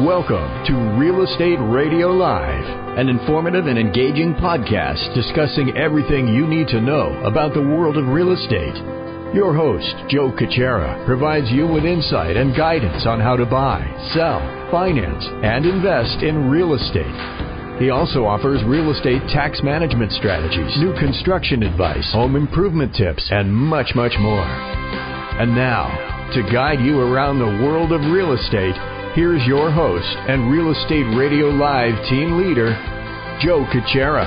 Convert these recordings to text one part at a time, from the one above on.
Welcome to Real Estate Radio Live, an informative and engaging podcast discussing everything you need to know about the world of real estate. Your host, Joe Cucchiara, provides you with insight and guidance on how to buy, sell, finance, and invest in real estate. He also offers real estate tax management strategies, new construction advice, home improvement tips, and much, much more. And now, to guide you around the world of real estate, here's your host and Real Estate Radio Live team leader, Joe Cucchiara.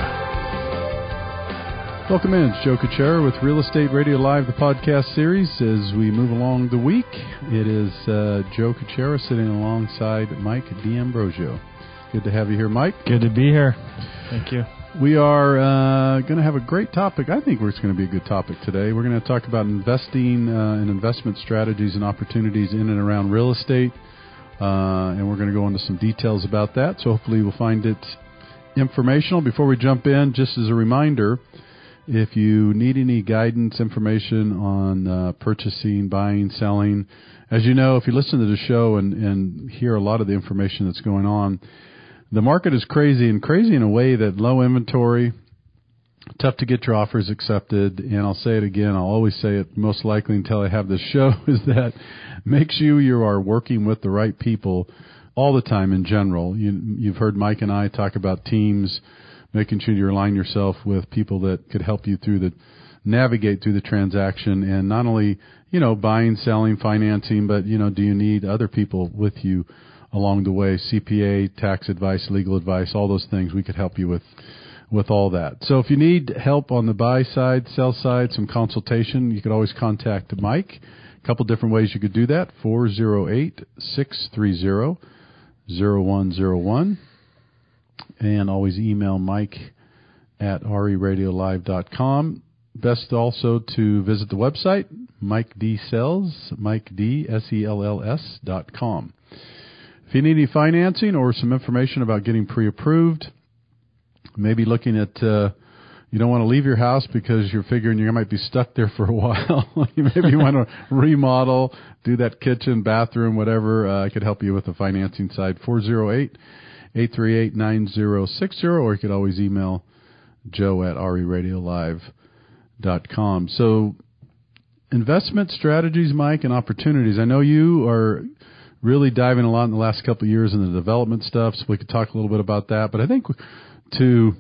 Welcome in. It's Joe Cucchiara with Real Estate Radio Live, the podcast series. As we move along the week, it is Joe Cucchiara sitting alongside Mike D'Ambrosio. Good to have you here, Mike. Good to be here. Thank you. We are going to have a great topic. I think it's going to be a good topic today. We're going to talk about investing and investment strategies and opportunities in and around real estate, and we're going to go into some details about that. So hopefully we'll find it informational. Before we jump in, just as a reminder, if you need any guidance, information on purchasing, buying, selling, as you know, if you listen to the show and hear a lot of the information that's going on, the market is crazy, and crazy in a way that low inventory, tough to get your offers accepted, and I'll say it again, I'll always say it most likely until I have this show, is that makes you are working with the right people all the time in general. You've heard Mike and I talk about teams, making sure you align yourself with people that could help you navigate through the transaction, and not only, buying, selling, financing, but, do you need other people with you along the way, CPA, tax advice, legal advice, all those things we could help you with all that. So if you need help on the buy side, sell side, some consultation, you could always contact Mike. A couple different ways you could do that, 408-630-0101, and always email Mike at RERadioLive.com. Best also to visit the website, MikeDSells.com. If you need any financing or some information about getting pre-approved, maybe looking at you don't want to leave your house because you're figuring you might be stuck there for a while. You want to remodel, do that kitchen, bathroom, whatever. I could help you with the financing side, 408-838-9060, or you could always email Joe at RERadioLive.com. So investment strategies, Mike, and opportunities. I know you are really diving a lot in the last couple of years in the development stuff, so we could talk a little bit about that. But I think to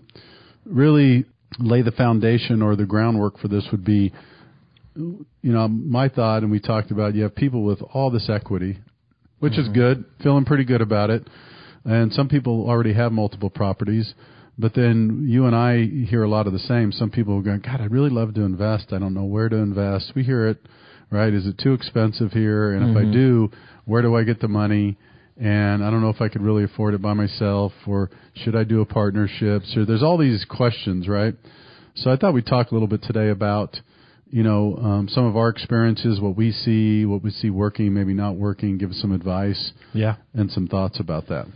really lay the foundation or the groundwork for this would be, my thought, and we talked about, you have people with all this equity, which is good, feeling pretty good about it. And some people already have multiple properties. But then you and I hear a lot of the same. Some people are going, God, I'd really love to invest. I don't know where to invest. We hear it, right? Is it too expensive here? And if I do, where do I get the money? And I don't know if I could really afford it by myself, or should I do a partnership? So there's all these questions, right? So I thought we'd talk a little bit today about, some of our experiences, what we see working, maybe not working, give some advice and some thoughts about that.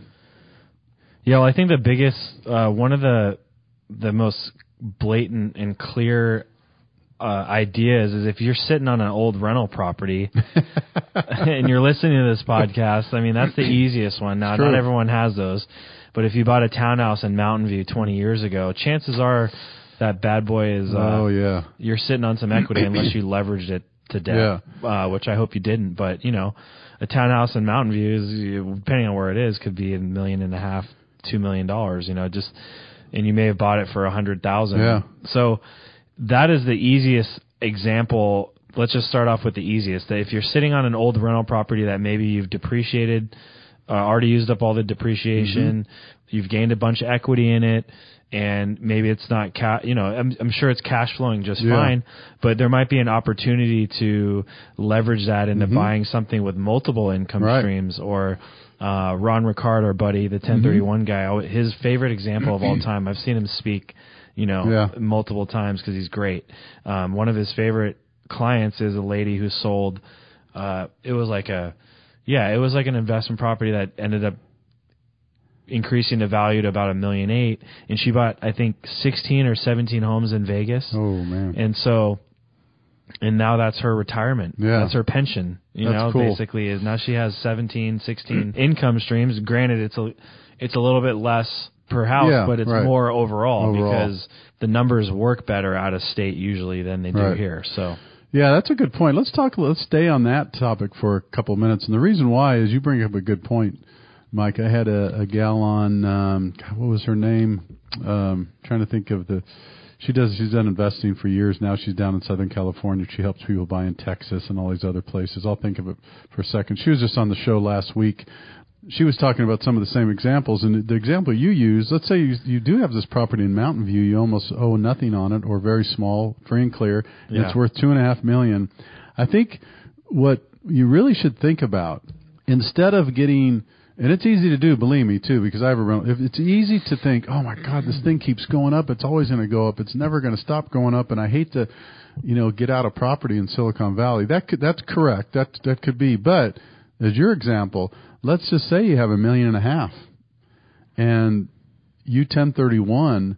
Yeah, well, I think the biggest, one of the most blatant and clear ideas is if you're sitting on an old rental property and you're listening to this podcast, that's the easiest one. Now, not everyone has those, but if you bought a townhouse in Mountain View 20 years ago, chances are that bad boy is, you're sitting on some equity unless you leveraged it to death, which I hope you didn't, but, a townhouse in Mountain View is, depending on where it is, could be $1.5 million. $2 million, and you may have bought it for $100,000. Yeah. So that is the easiest example. Let's just start off with the easiest. That if you're sitting on an old rental property that maybe you've depreciated, already used up all the depreciation, you've gained a bunch of equity in it, and maybe it's not, I'm sure it's cash flowing just fine, but there might be an opportunity to leverage that into buying something with multiple income streams, or Ron Ricard, our buddy, the 1031 guy, his favorite example of all time. I've seen him speak, multiple times because he's great. One of his favorite clients is a lady who sold, it was like an investment property that ended up increasing the value to about $1.8 million, and she bought, I think, 16 or 17 homes in Vegas. Oh man! And so And now that's her retirement. Yeah. That's her pension. You know, cool. Basically, is now she has 17, 16 income streams. Granted, it's a little bit less per house, but it's more overall because the numbers work better out of state usually than they do here. So yeah, that's a good point. Let's stay on that topic for a couple of minutes. And the reason why is you bring up a good point, Mike. I had a gal on, what was her name? Trying to think of the. She's done investing for years now. She's down in Southern California. She helps people buy in Texas and all these other places. I'll think of it for a second. She was just on the show last week. She was talking about some of the same examples. And the example you use, let's say you do have this property in Mountain View. You almost owe nothing on it or very small, free and clear. And it's worth $2.5 million. I think what you really should think about, instead of getting... And it's easy to do, believe me, too, because I have a rental. It's easy to think, oh, my God, this thing keeps going up. It's always going to go up. It's never going to stop going up. And I hate to, get out of property in Silicon Valley. That's correct. That could be. But as your example, let's just say you have $1.5 million and you 1031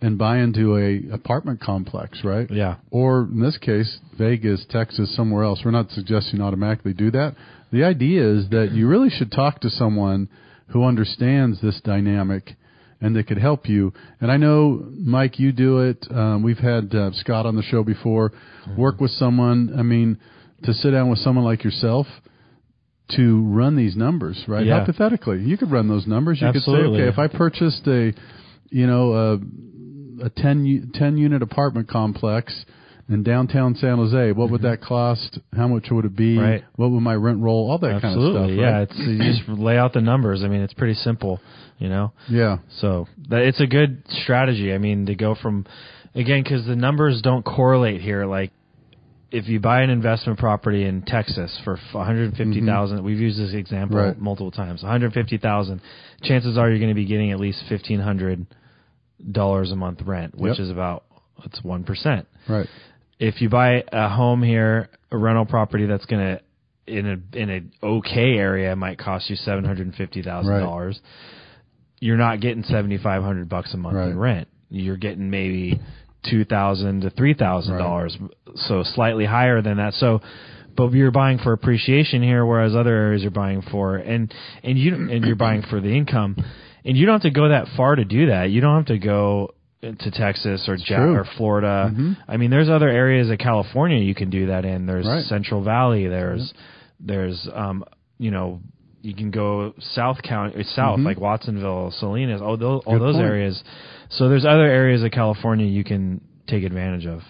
and buy into a apartment complex, right? Yeah. Or in this case, Vegas, Texas, somewhere else. We're not suggesting automatically do that. The idea is that you really should talk to someone who understands this dynamic and that could help you. And I know, Mike, you do it. We've had Scott on the show before. Work with someone. I mean, to sit down with someone like yourself to run these numbers, right? Yeah. Hypothetically, you could run those numbers. You Absolutely. Could say, okay, if I purchased a 10-unit apartment complex in downtown San Jose, what would that cost? How much would it be? Right. What would my rent roll? All that kind of stuff. Absolutely, yeah. Right? You just lay out the numbers. I mean, it's pretty simple, Yeah. So it's a good strategy, to go from, again, because the numbers don't correlate here. Like if you buy an investment property in Texas for $150,000, we've used this example multiple times, $150,000, chances are you're going to be getting at least $1,500 a month rent, which is about, it's 1%. Right. If you buy a home here, a rental property that's going to in a okay area might cost you $750,000. You're not getting $7,500 a month in rent. You're getting maybe $2,000 to $3,000, so slightly higher than that. So, but you're buying for appreciation here, whereas other areas you're buying for and you're buying for the income, and you don't have to go that far to do that. You don't have to go to Texas or Florida. I mean, there's other areas of California you can do that in. There's Central Valley. There's you can go south, like Watsonville, Salinas, all those areas. So there's other areas of California you can take advantage of.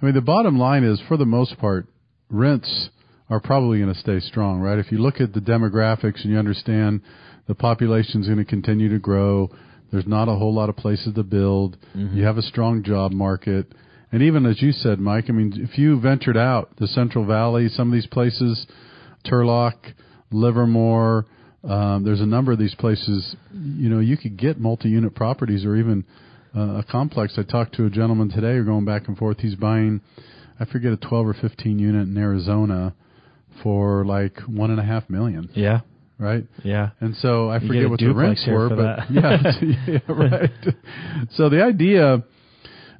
I mean, the bottom line is, for the most part, rents are probably going to stay strong, right? If you look at the demographics and you understand the population's going to continue to grow, there's not a whole lot of places to build. You have a strong job market. And even as you said, Mike, if you ventured out the Central Valley, some of these places, Turlock, Livermore, there's a number of these places, you could get multi-unit properties or even a complex. I talked to a gentleman today, we're going back and forth. He's buying, I forget, a 12 or 15 unit in Arizona for like $1.5 million. Yeah. Right? Yeah. And so I forget what the rents were, but So the idea,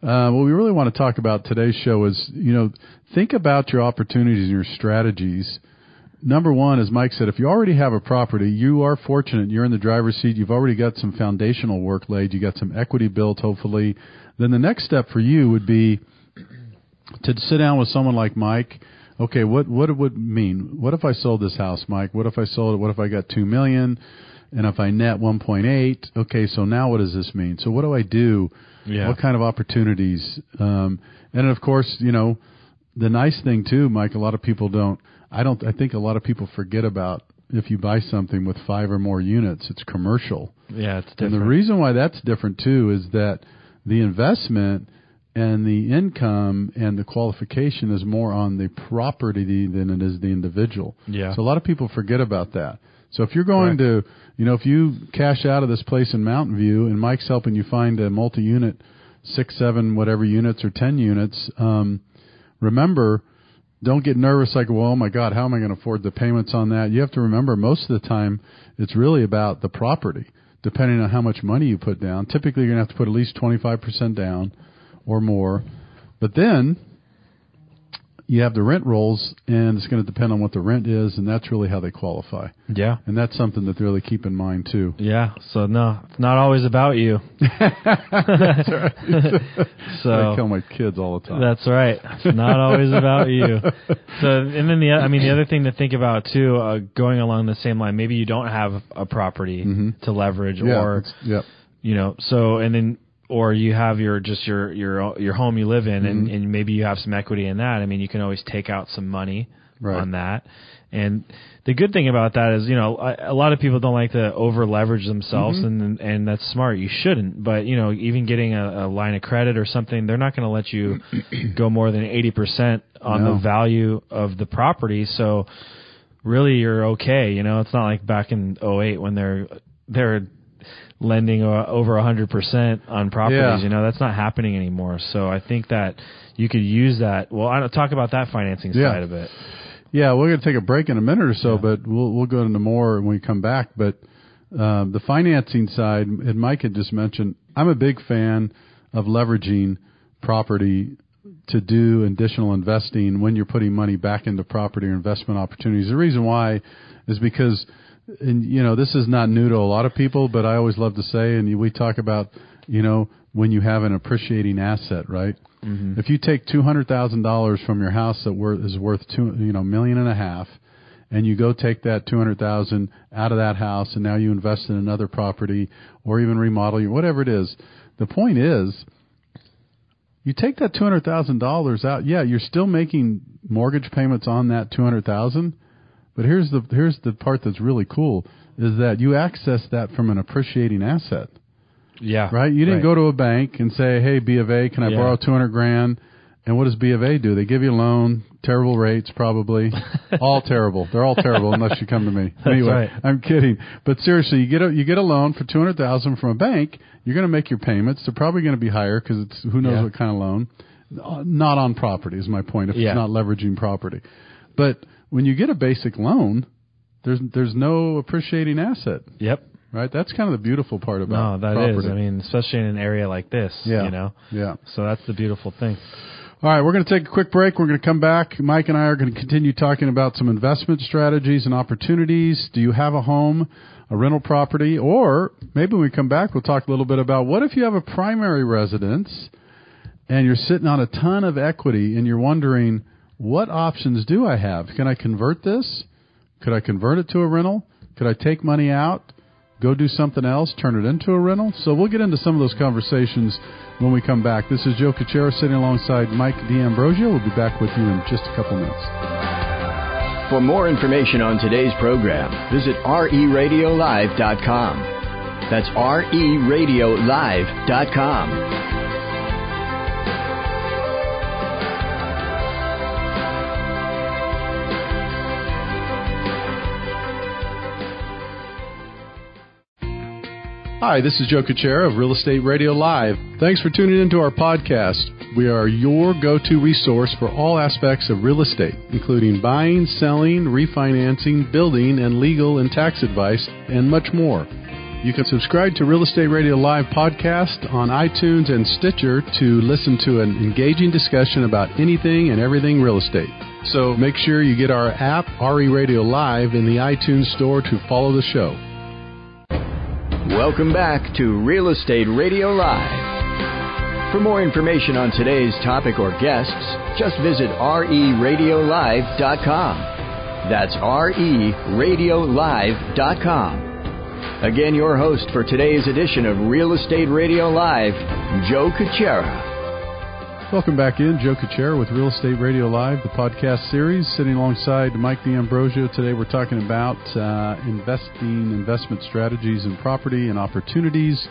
what we really want to talk about today's show is, think about your opportunities and your strategies. Number one, as Mike said, if you already have a property, you are fortunate. You're in the driver's seat. You've already got some foundational work laid. You got some equity built, hopefully. Then the next step for you would be to sit down with someone like Mike. Okay, what it would mean? What if I sold this house, Mike? What if I sold it? What if I got $2 million? And if I net 1.8? Okay, so now what does this mean? So what do I do? Yeah. What kind of opportunities? And of course, the nice thing too, Mike, a lot of people I think a lot of people forget about, if you buy something with 5 or more units, it's commercial. Yeah, it's different. And the reason why that's different too is that the investment and the income and the qualification is more on the property than it is the individual. Yeah. So a lot of people forget about that. So if you're going to, if you cash out of this place in Mountain View and Mike's helping you find a multi-unit, 6, 7, whatever units or 10 units, remember, don't get nervous like, well, oh my God, how am I going to afford the payments on that? You have to remember most of the time it's really about the property, depending on how much money you put down. Typically, you're going to have to put at least 25% down or more. But then you have the rent rolls, and it's going to depend on what the rent is, and that's really how they qualify. Yeah. And that's something that they really keep in mind, too. Yeah. So, no, it's not always about you. That's right. So, I tell my kids all the time. That's right. It's not always about you. So, and then the other thing to think about, too, going along the same line, maybe you don't have a property to leverage or you have your home you live in, and maybe you have some equity in that. I mean, you can always take out some money on that. And the good thing about that is, a lot of people don't like to over leverage themselves, and that's smart. You shouldn't. But even getting a line of credit or something, they're not going to let you go more than 80% on the value of the property. So really, you're okay. It's not like back in 2008 when they're lending over 100% on properties, that's not happening anymore. So I think that you could use that. Well, I'll talk about that financing side of it. Yeah, we're going to take a break in a minute or so, but we'll go into more when we come back. But the financing side, and Mike had just mentioned, I'm a big fan of leveraging property to do additional investing when you're putting money back into property or investment opportunities. The reason why is because this is not new to a lot of people, but I always love to say, and we talk about, when you have an appreciating asset, right? Mm-hmm. If you take $200,000 from your house that is worth $1.5 million, and you go take that $200,000 out of that house, and now you invest in another property or even remodel your whatever it is. The point is, you take that $200,000 out. Yeah, you're still making mortgage payments on that $200,000. But here's the part that's really cool, is that you access that from an appreciating asset. Yeah. Right? You didn't go to a bank and say, hey, B of A, can I borrow $200,000? And what does B of A do? They give you a loan, terrible rates probably, all terrible. They're all terrible unless you come to me. Anyway, right. I'm kidding. But seriously, you get a loan for $200,000 from a bank, you're going to make your payments. They're probably going to be higher because it's who knows what kind of loan. Not on property is my point, if it's not leveraging property. But when you get a basic loan, there's no appreciating asset. Yep. Right? That's kind of the beautiful part about property. No, that is. I mean, especially in an area like this, Yeah. So that's the beautiful thing. All right. We're going to take a quick break. We're going to come back. Mike and I are going to continue talking about some investment strategies and opportunities. Do you have a home, a rental property? Or maybe when we come back, we'll talk a little bit about what if you have a primary residence and you're sitting on a ton of equity and you're wondering, what options do I have? Can I convert this? Could I convert it to a rental? Could I take money out, go do something else, turn it into a rental? So we'll get into some of those conversations when we come back. This is Joe Cucchiara sitting alongside Mike D'Ambrosio. We'll be back with you in just a couple minutes. For more information on today's program, visit RERadioLive.com. That's RERadioLive.com. Hi, this is Joe Cucchiara of Real Estate Radio Live. Thanks for tuning into our podcast. We are your go-to resource for all aspects of real estate, including buying, selling, refinancing, building, and legal and tax advice, and much more. You can subscribe to Real Estate Radio Live podcast on iTunes and Stitcher to listen to an engaging discussion about anything and everything real estate. So make sure you get our app, RE Radio Live, in the iTunes store to follow the show. Welcome back to Real Estate Radio Live. For more information on today's topic or guests, just visit RERadioLive.com. That's RERadioLive.com. Again, your host for today's edition of Real Estate Radio Live, Joe Cucchiara. Welcome back in, Joe Cucchiara with Real Estate Radio Live, the podcast series. Sitting alongside Mike D'Ambrosio today, we're talking about investment strategies in property and opportunities.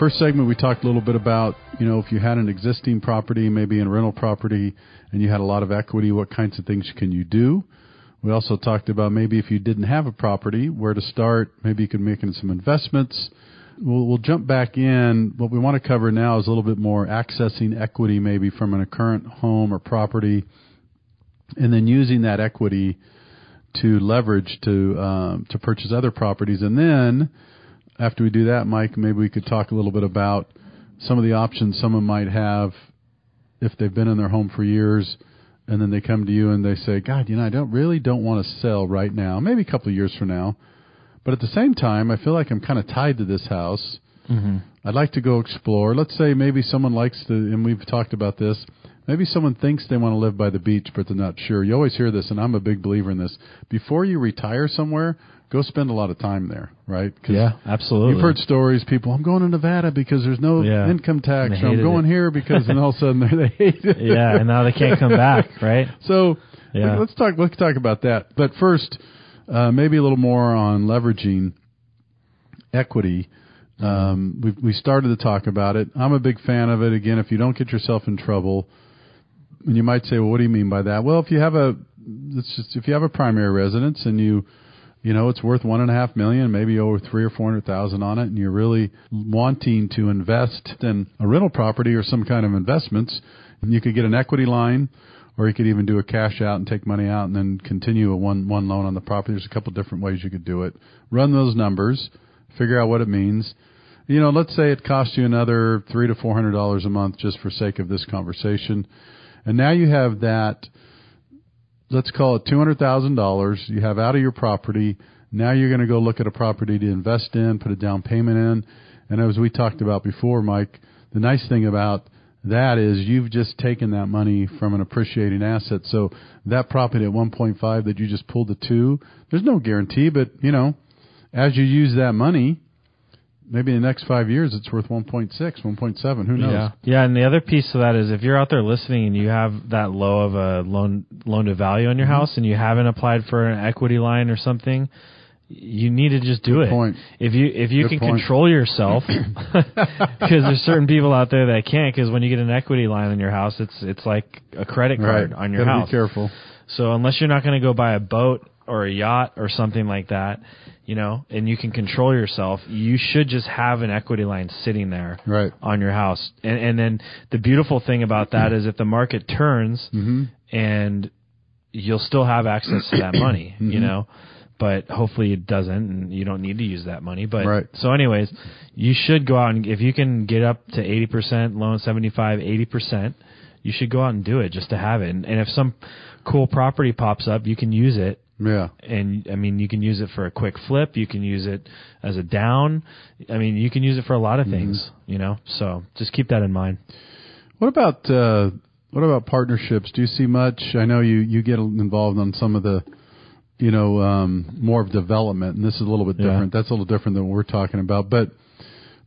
First segment, we talked a little bit about, if you had an existing property, maybe a rental property, and you had a lot of equity, what kinds of things can you do? We also talked about maybe if you didn't have a property, where to start. Maybe you could make some investments. We'll jump back in. What we want to cover now is a little bit more accessing equity maybe from a current home or property, and then using that equity to leverage to purchase other properties. And then after we do that, Mike, maybe we could talk a little bit about some of the options someone might have if they've been in their home for years and then they come to you and they say, God, you know, I really don't want to sell right now, maybe a couple of years from now. But at the same time, I feel like I'm kind of tied to this house. Mm-hmm. I'd like to go explore. Let's say maybe someone likes to, and we've talked about this, maybe someone thinks they want to live by the beach, but they're not sure. You always hear this, and I'm a big believer in this. Before you retire somewhere, go spend a lot of time there, right? 'Cause yeah, absolutely. You've heard stories, people, I'm going to Nevada because there's no income tax, or I'm going here because, and all of a sudden they hate it. Yeah, and now they can't come back, right? So yeah. let's talk about that. But first, maybe a little more on leveraging equity. We started to talk about it. I'm a big fan of it. Again, if you don't get yourself in trouble, and you might say, well, what do you mean by that? Well, if you have a primary residence and you know it's worth $1.5 million, maybe over $300,000 or $400,000 on it, and you're really wanting to invest in a rental property or some kind of investments, and you could get an equity line, or you could even do a cash out and take money out and then continue a one loan on the property. There's a couple different ways you could do it. Run those numbers. Figure out what it means. You know, let's say it costs you another $300 to $400 a month just for sake of this conversation. And now you have that, let's call it $200,000 you have out of your property. Now you're going to go look at a property to invest in, put a down payment in. And as we talked about before, Mike, the nice thing about that is you've just taken that money from an appreciating asset. So that property at 1.5 that you just pulled the two, there's no guarantee, but, you know, as you use that money, maybe in the next 5 years, it's worth 1.6, 1.7. Who knows? Yeah, and the other piece of that is if you're out there listening and you have that low of a loan to value on your mm-hmm. house and you haven't applied for an equity line or something, you need to just do it. If you can control yourself, because there's certain people out there that can't. Because when you get an equity line on your house, it's like a credit card on your house. Be careful. So unless you're not going to go buy a boat or a yacht or something like that, you know, and you can control yourself, you should just have an equity line sitting there on your house. And then the beautiful thing about that is if the market turns mm-hmm. and you'll still have access to that money, mm-hmm. you know, but hopefully it doesn't and you don't need to use that money. But so anyways, you should go out and if you can get up to 80%, loan 75, 80%, you should go out and do it just to have it. And if some cool property pops up, you can use it. Yeah. And I mean, you can use it for a quick flip. You can use it as a down. I mean, you can use it for a lot of things, mm-hmm. you know, so just keep that in mind. What about partnerships? Do you see much? I know you get involved on some of the, you know, more of development, and this is a little bit different. Yeah. That's a little different than what we're talking about, but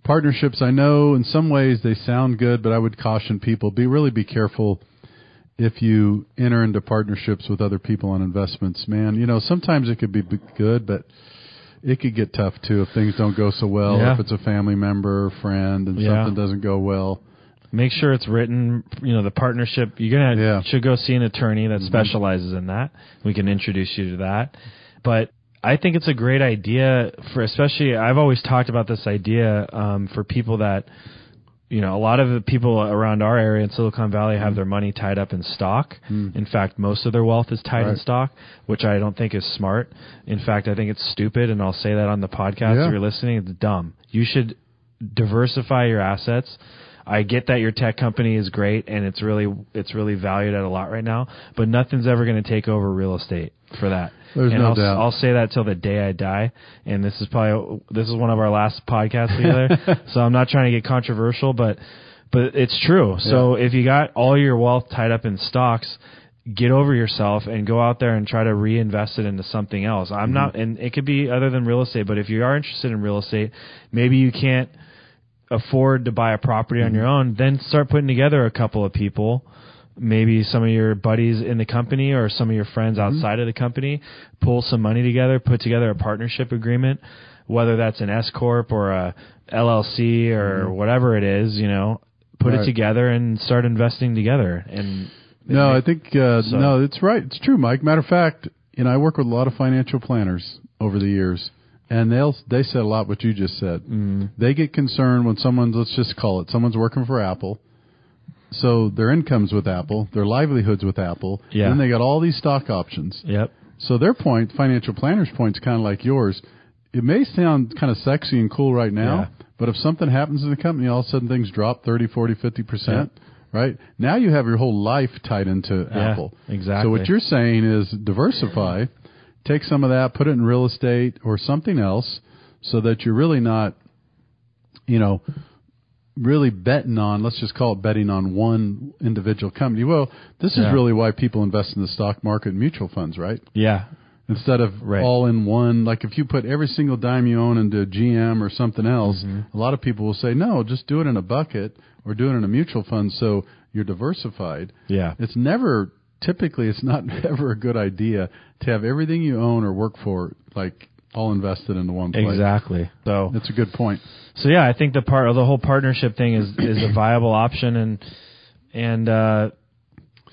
partnerships, I know in some ways they sound good, but I would caution people, be careful if you enter into partnerships with other people on investments, man. You know, sometimes it could be good, but it could get tough, too, if things don't go so well, if it's a family member or friend and something doesn't go well. Make sure it's written, you know, the partnership. You're going to should go see an attorney that specializes in that. We can introduce you to that. But I think it's a great idea for especially, I've always talked about this idea for people that, you know, a lot of the people around our area in Silicon Valley have their money tied up in stock. Mm. In fact, most of their wealth is tied in stock, which I don't think is smart. In fact, I think it's stupid, and I'll say that on the podcast if you're listening. It's dumb. You should diversify your assets. I get that your tech company is great, and it's really valued at a lot right now, but nothing's ever going to take over real estate for that. There's no doubt. I'll say that till the day I die, and this is one of our last podcasts together, so I'm not trying to get controversial, but it's true. Yeah. So if you got all your wealth tied up in stocks, get over yourself and go out there and try to reinvest it into something else. I'm not, and it could be other than real estate, but if you are interested in real estate, maybe you can't afford to buy a property on your own, then start putting together a couple of people, maybe some of your buddies in the company or some of your friends outside of the company, pull some money together, put together a partnership agreement, whether that's an S-Corp or a LLC or whatever it is, you know, put it together and start investing together. And I think it's right. It's true, Mike. Matter of fact, you know, I work with a lot of financial planners over the years. And they said a lot what you just said. Mm. They get concerned when someone's, let's just call it, someone's working for Apple. So their income's with Apple, their livelihood's with Apple, and then they got all these stock options. Yep. So their point, financial planner's point, is kind of like yours. It may sound kind of sexy and cool right now, but if something happens in the company, all of a sudden things drop 30, 40, 50%. Yep. Right? Now you have your whole life tied into Apple. Exactly. So what you're saying is diversify, take some of that, put it in real estate or something else so that you're really not, you know, really betting on, let's just call it betting on one individual company. Well, this is really why people invest in the stock market and mutual funds, right? Yeah. Instead of all in one, like if you put every single dime you own into GM or something else, a lot of people will say, no, just do it in a bucket or do it in a mutual fund so you're diversified. Yeah. It's never, typically, it's not ever a good idea to have everything you own or work for, like, all invested into one place. Exactly. So that's a good point. So, yeah, I think the part of the whole partnership thing is a viable option, and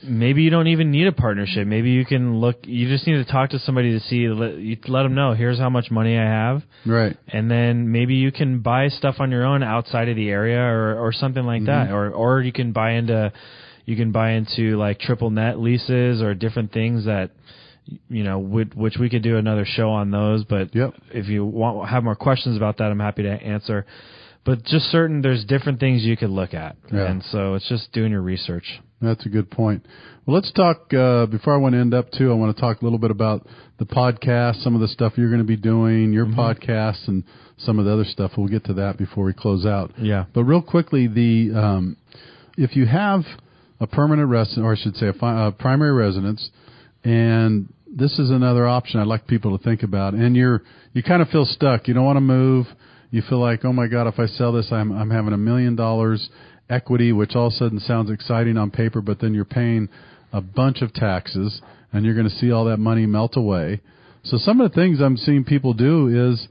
maybe you don't even need a partnership. Maybe you can look. You just need to talk to somebody to see. Let them know. Here's how much money I have. Right. And then maybe you can buy stuff on your own outside of the area or something like that. Or you can buy into like triple net leases or different things that, you know, which we could do another show on those. But if you want have more questions about that, I'm happy to answer. But just certain, there's different things you could look at. Yeah. And so it's just doing your research. That's a good point. Well, let's talk, before I want to end up, too, I want to talk a little bit about the podcast, some of the stuff you're going to be doing, your podcast, and some of the other stuff. We'll get to that before we close out. Yeah. But real quickly, the if you have a permanent residence, or I should say a primary residence, and this is another option I'd like people to think about, and you kind of feel stuck. You don't want to move. You feel like, oh, my God, if I sell this, I'm having $1 million equity, which all of a sudden sounds exciting on paper, but then you're paying a bunch of taxes, and you're going to see all that money melt away. So some of the things I'm seeing people do is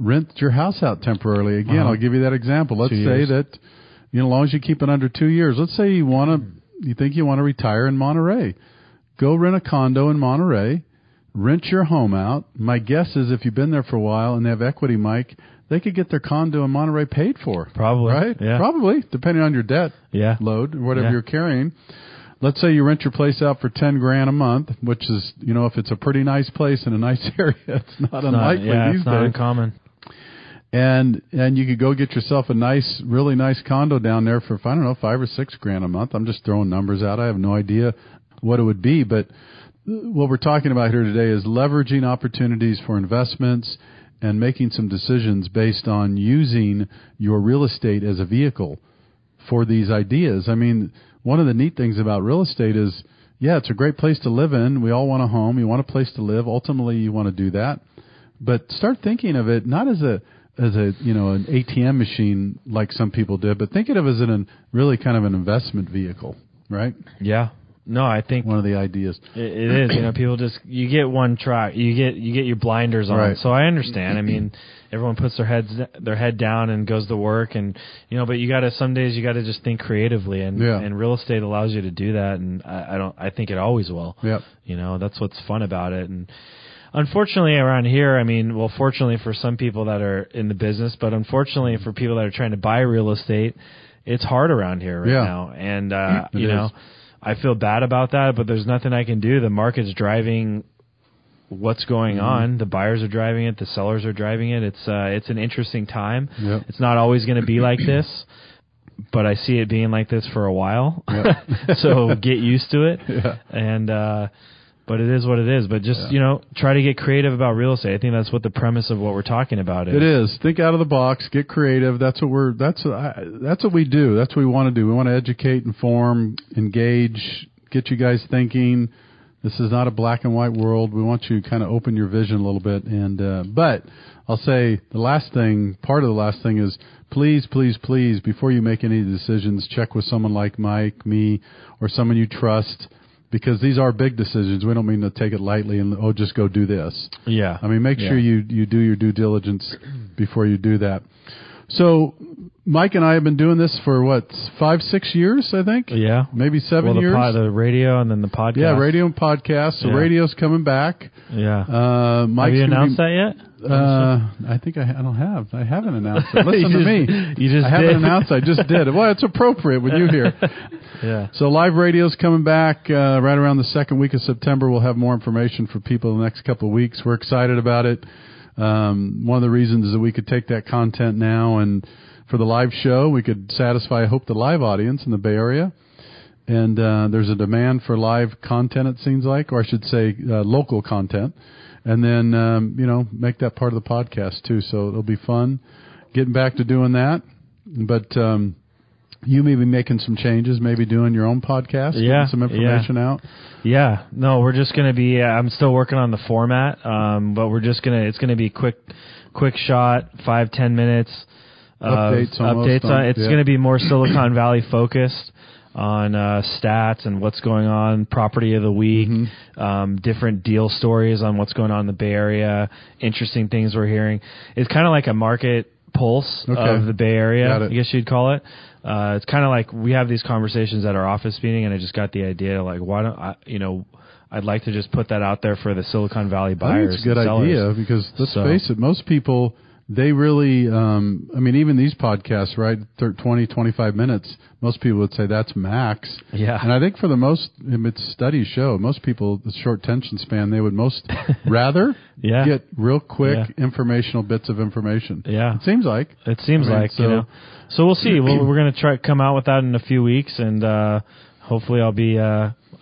rent your house out temporarily. Again, I'll give you that example. Let's say that, you know, as long as you keep it under 2 years, let's say you think you want to retire in Monterey. Go rent a condo in Monterey, rent your home out. My guess is if you've been there for a while and they have equity, Mike, they could get their condo in Monterey paid for. Probably. Right? Yeah. Probably, depending on your debt load or whatever you're carrying. Let's say you rent your place out for $10,000 a month, which is, you know, if it's a pretty nice place in a nice area, it's not unlikely these days. It's not uncommon. And you could go get yourself a nice, really nice condo down there for, I don't know, $5,000 or $6,000 a month. I'm just throwing numbers out. I have no idea what it would be, but what we're talking about here today is leveraging opportunities for investments and making some decisions based on using your real estate as a vehicle for these ideas. I mean, one of the neat things about real estate is, yeah, it's a great place to live in. We all want a home. You want a place to live. Ultimately, you want to do that. But start thinking of it not as a you know, an ATM machine like some people did, but think of it as an really kind of an investment vehicle, right? Yeah. No, I think one of the ideas it is, you know, people just, you get one track, you get your blinders on. Right. So I understand. I mean, everyone puts their head down and goes to work, and you know, but some days you gotta just think creatively, and real estate allows you to do that, and I think it always will. Yep. You know, that's what's fun about it. And unfortunately around here, I mean, well, fortunately for some people that are in the business, but unfortunately for people that are trying to buy real estate, it's hard around here now. And you know, I feel bad about that, but there's nothing I can do. The market's driving what's going on. The buyers are driving it. The sellers are driving it. It's an interesting time. Yep. It's not always going to be like this, but I see it being like this for a while. Yep. So get used to it. Yeah. And but it is what it is. But just you know, try to get creative about real estate. I think that's what the premise of what we're talking about is. It is. Think out of the box. Get creative. That's what we do. That's what we want to do. We want to educate, inform, engage, get you guys thinking. This is not a black and white world. We want you to kind of open your vision a little bit. And but I'll say the last thing, part of the last thing is, please, please, please, before you make any decisions, check with someone like Mike, me, or someone you trust. Because these are big decisions. We don't mean to take it lightly and, oh, just go do this. Yeah. I mean, make sure you do your due diligence before you do that. So Mike and I have been doing this for, what, 5-6 years, I think? Yeah. Maybe 7 years. Well, the radio and then the podcast. Yeah, radio and podcast. So radio's coming back. Yeah. Have you announced that yet? I think I don't have. I haven't announced it. Listen to me. You just haven't announced. I just did. Well, it's appropriate with you here. Yeah. So live radio's coming back right around the second week of September. We'll have more information for people in the next couple of weeks. We're excited about it. One of the reasons is that we could take that content now, and for the live show, we could satisfy, I hope, the live audience in the Bay Area. And there's a demand for live content, it seems like, or I should say local content. And then, you know, make that part of the podcast, too. So it'll be fun getting back to doing that. But you may be making some changes, maybe doing your own podcast, getting some information out. Yeah. No, we're just going to be I'm still working on the format, but we're just going to – it's going to be quick shot, 5-10 minutes. Updates on it's going to be more Silicon Valley focused on stats and what's going on, property of the week, different deal stories on what's going on in the Bay Area, interesting things we're hearing. It's kind of like a market pulse of the Bay Area, I guess you'd call it. It's kind of like we have these conversations at our office meeting, and I just got the idea, like, why don't I, you know, I'd like to just put that out there for the Silicon Valley buyers. That's a good idea, because let's face it, most people, they really, I mean, even these podcasts, right, 20, 25 minutes, most people would say that's max. Yeah. And I think for the most, studies show, most people, the short attention span, they would most rather get real quick informational bits of information. Yeah. It seems like. It seems you know. So we'll see. We're going to try to come out with that in a few weeks, and hopefully I'll be...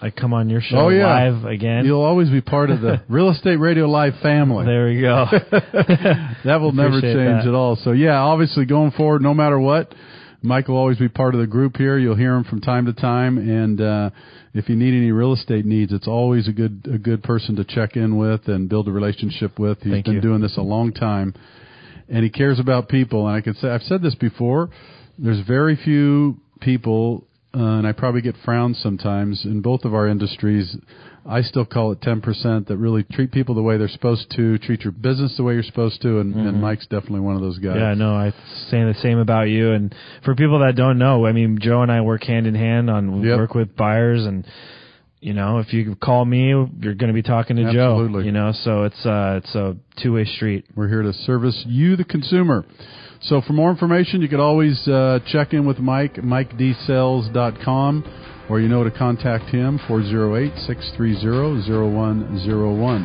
I come on your show live again. You'll always be part of the Real Estate Radio Live family. There we go. That will never change at all. So, yeah, obviously going forward, no matter what, Mike will always be part of the group here. You'll hear him from time to time. And if you need any real estate needs, it's always a good person to check in with and build a relationship with. He's been doing this a long time, and he cares about people. And I can say, I've said this before, there's very few people, and I probably get frowned sometimes in both of our industries. I still call it 10% that really treat people the way they're supposed to, treat your business the way you're supposed to, and Mike's definitely one of those guys. Yeah, no, I'm saying the same about you. And for people that don't know, I mean, Joe and I work hand in hand on work with buyers, and you know, if you call me, you're going to be talking to Joe. You know, so it's a two-way street. We're here to service you, the consumer. So for more information, you could always check in with Mike, MikeDSells.com, or you know to contact him, 408-630-0101. All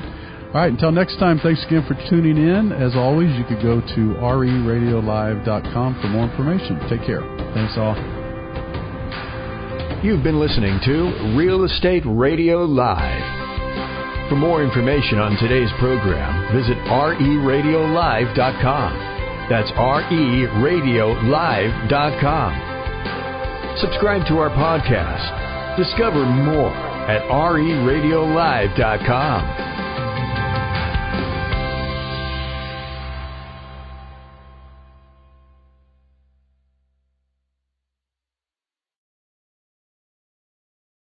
right, until next time, thanks again for tuning in. As always, you could go to RERadioLive.com for more information. Take care. Thanks all. You've been listening to Real Estate Radio Live. For more information on today's program, visit RERadioLive.com. That's RERadioLive.com. Subscribe to our podcast. Discover more at RERadioLive.com.